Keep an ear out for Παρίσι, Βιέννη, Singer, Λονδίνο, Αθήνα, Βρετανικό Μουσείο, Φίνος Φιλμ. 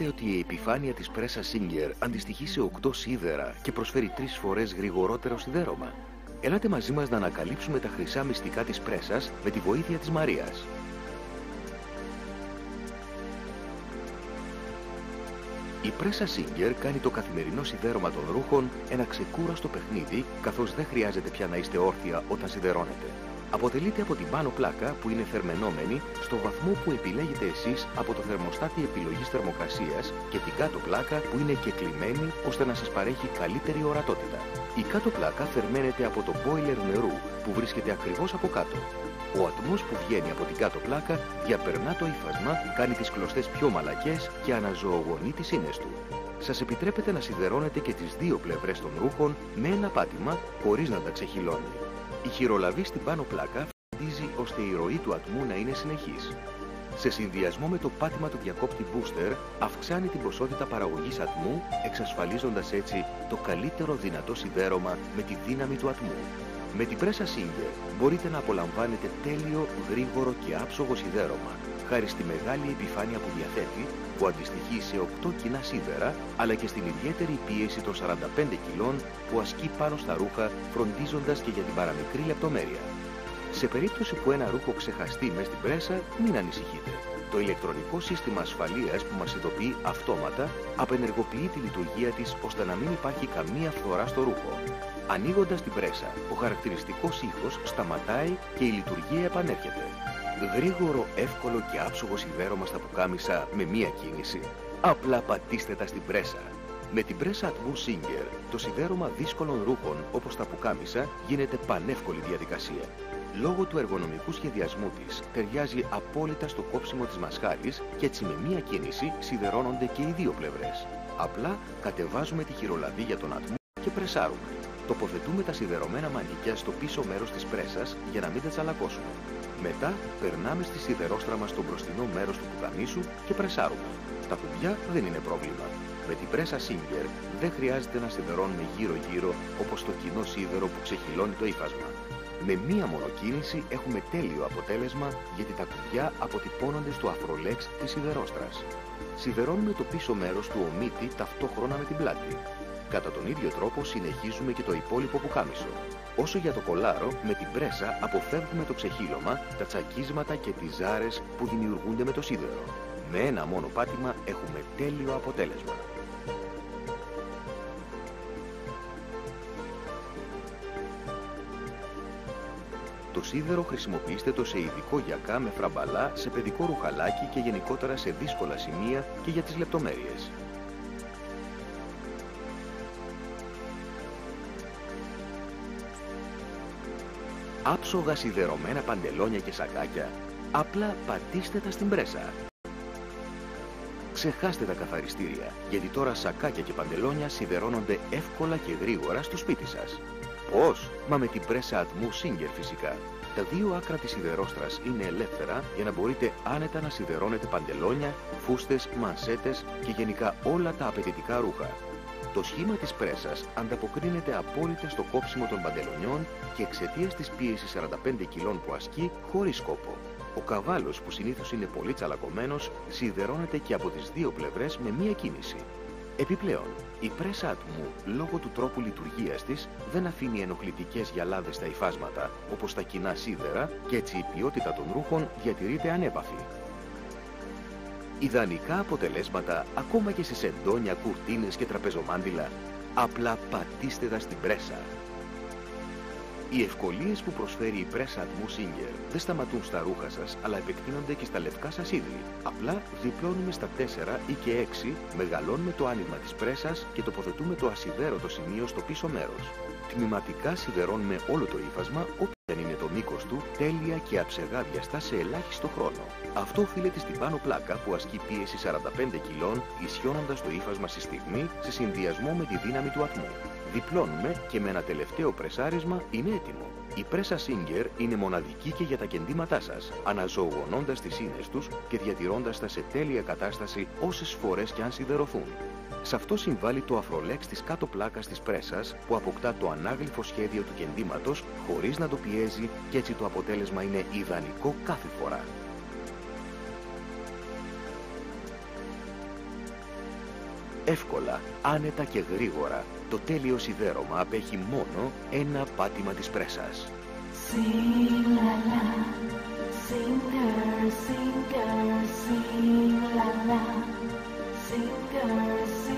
Ξέρετε ότι η επιφάνεια της πρέσας Singer αντιστοιχεί σε 8 σίδερα και προσφέρει 3 φορές γρηγορότερο σιδέρωμα. Ελάτε μαζί μας να ανακαλύψουμε τα χρυσά μυστικά της πρέσας με τη βοήθεια της Μαρίας. Η πρέσα Singer κάνει το καθημερινό σιδέρωμα των ρούχων ένα ξεκούραστο παιχνίδι, καθώς δεν χρειάζεται πια να είστε όρθια όταν σιδερώνετε. Αποτελείται από την πάνω πλάκα που είναι θερμαινόμενη στο βαθμό που επιλέγετε εσείς από το θερμοστάτη επιλογής θερμοκρασίας και την κάτω πλάκα που είναι κεκλειμένη ώστε να σας παρέχει καλύτερη ορατότητα. Η κάτω πλάκα θερμαίνεται από το μπόιλερ νερού που βρίσκεται ακριβώς από κάτω. Ο ατμός που βγαίνει από την κάτω πλάκα διαπερνά το ύφασμα, κάνει τις κλωστές πιο μαλακές και αναζωογονεί τις ίνες του. Σας επιτρέπεται να σιδερώνετε και τις δύο πλευρές των ρούχων με ένα πάτημα χωρίς να τα ξεχυλώνει. Η χειρολαβή στην πάνω πλάκα φροντίζει ώστε η ροή του ατμού να είναι συνεχής. Σε συνδυασμό με το πάτημα του διακόπτη booster αυξάνει την ποσότητα παραγωγής ατμού, εξασφαλίζοντας έτσι το καλύτερο δυνατό σιδέρωμα με τη δύναμη του ατμού. Με την πρέσα Singer μπορείτε να απολαμβάνετε τέλειο, γρήγορο και άψογο σιδέρωμα, χάρη στη μεγάλη επιφάνεια που διαθέτει, που αντιστοιχεί σε 8 κοινά σίδερα, αλλά και στην ιδιαίτερη πίεση των 45 κιλών που ασκεί πάνω στα ρούχα, φροντίζοντας και για την παραμικρή λεπτομέρεια. Σε περίπτωση που ένα ρούχο ξεχαστεί μες στην πρέσα, μην ανησυχείτε. Το ηλεκτρονικό σύστημα ασφαλείας που μας ειδοποιεί αυτόματα απενεργοποιεί τη λειτουργία της ώστε να μην υπάρχει καμία φθορά στο ρούχο. Ανοίγοντας την πρέσα, ο χαρακτηριστικός ήχος σταματάει και η λειτουργία επανέρχεται. Γρήγορο, εύκολο και άψογο σιδέρωμα στα πουκάμισα με μία κίνηση. Απλά πατήστε τα στην πρέσα. Με την πρέσα ατμού Singer, το σιδέρωμα δύσκολων ρούχων όπως τα πουκάμισα γίνεται πανεύκολη διαδικασία. Λόγω του εργονομικού σχεδιασμού της, ταιριάζει απόλυτα στο κόψιμο της μασχάλης και έτσι με μία κίνηση σιδερώνονται και οι δύο πλευρές. Απλά κατεβάζουμε τη χειρολαβή για τον ατμό και πρεσάρουμε. Τοποθετούμε τα σιδερωμένα μανίκια στο πίσω μέρος της πρέσας για να μην τα τσαλακώσουμε. Μετά περνάμε στη σιδερόστραμα στο μπροστινό μέρος του πουκαμίσου και πρεσάρουμε. Τα κουμπιά δεν είναι πρόβλημα. Με την πρέσα Singer δεν χρειάζεται να σιδερώνουμε γύρω-γύρω όπως το κοινό σίδερο που ξεχυλώνει το ύφασμα. Με μία μονοκίνηση έχουμε τέλειο αποτέλεσμα γιατί τα κουμπιά αποτυπώνονται στο αφρολέξ της σιδερόστρας. Σιδερώνουμε το πίσω μέρος του ομίτη ταυτόχρονα με την πλάτη. Κατά τον ίδιο τρόπο συνεχίζουμε και το υπόλοιπο πουκάμισο. Όσο για το κολάρο, με την πρέσα αποφεύγουμε το ξεχύλωμα, τα τσακίσματα και τις ζάρες που δημιουργούνται με το σίδερο. Με ένα μόνο πάτημα έχουμε τέλειο αποτέλεσμα. Το σίδερο χρησιμοποιήστε το σε ειδικό γιακά με φραμπαλά, σε παιδικό ρουχαλάκι και γενικότερα σε δύσκολα σημεία και για τις λεπτομέρειες. Άψογα σιδερωμένα παντελόνια και σακάκια, απλά πατήστε τα στην πρέσα. Ξεχάστε τα καθαριστήρια, γιατί τώρα σακάκια και παντελόνια σιδερώνονται εύκολα και γρήγορα στο σπίτι σας. Πώς? Μα με την πρέσα ατμού Singer φυσικά. Τα δύο άκρα της σιδερόστρας είναι ελεύθερα για να μπορείτε άνετα να σιδερώνετε παντελόνια, φούστες, μανσέτες και γενικά όλα τα απαιτητικά ρούχα. Το σχήμα της πρέσας ανταποκρίνεται απόλυτα στο κόψιμο των παντελονιών και εξαιτίας της πίεσης 45 κιλών που ασκεί χωρίς κόπο. Ο καβάλος που συνήθως είναι πολύ τσαλακωμένος σιδερώνεται και από τις δύο πλευρές με μία κίνηση. Επιπλέον, η πρέσα ατμού λόγω του τρόπου λειτουργίας της δεν αφήνει ενοχλητικές γυαλάδες στα υφάσματα όπως τα κοινά σίδερα και έτσι η ποιότητα των ρούχων διατηρείται ανέπαφη. Ιδανικά αποτελέσματα ακόμα και σε σεντόνια, κουρτίνες και τραπεζομάντιλα. Απλά πατήστε τα στην πρέσα. Οι ευκολίες που προσφέρει η πρέσα ατμού Singer δεν σταματούν στα ρούχα σας, αλλά επεκτείνονται και στα λευκά σας είδη. Απλά διπλώνουμε στα 4 ή και 6, μεγαλώνουμε το άνοιγμα της πρέσας και τοποθετούμε το ασιδέρωτο σημείο στο πίσω μέρος. Τμηματικά σιδερώνουμε όλο το ύφασμα, δεν είναι το μήκος του, τέλεια και αψεγά διαστά σε ελάχιστο χρόνο. Αυτό οφείλεται στην πάνω πλάκα που ασκεί πίεση 45 κιλών, ισιώνοντας το ύφασμα στη στιγμή σε συνδυασμό με τη δύναμη του ατμού. Διπλώνουμε και με ένα τελευταίο πρεσάρισμα είναι έτοιμο. Η πρέσα Singer είναι μοναδική και για τα κεντήματά σας, αναζωογονώντας τις ίνες τους και διατηρώντας τα σε τέλεια κατάσταση όσες φορές και αν σιδερωθούν. Σε αυτό συμβάλλει το αφρολέξ της κάτω πλάκας της πρέσας που αποκτά το ανάγλυφο σχέδιο του κεντήματος χωρίς να το πιέζει και έτσι το αποτέλεσμα είναι ιδανικό κάθε φορά. εύκολα, άνετα και γρήγορα. Το τέλειο σιδέρωμα απέχει μόνο ένα πάτημα της πρέσας. Sing la la, singer, singer, sing la la, singer, singer.